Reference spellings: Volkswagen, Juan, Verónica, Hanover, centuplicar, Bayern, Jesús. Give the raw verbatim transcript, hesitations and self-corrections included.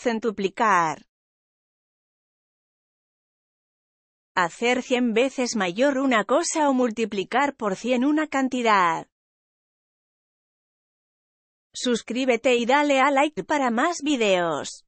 Centuplicar. Hacer cien veces mayor una cosa o multiplicar por cien una cantidad. Suscríbete y dale a like para más videos.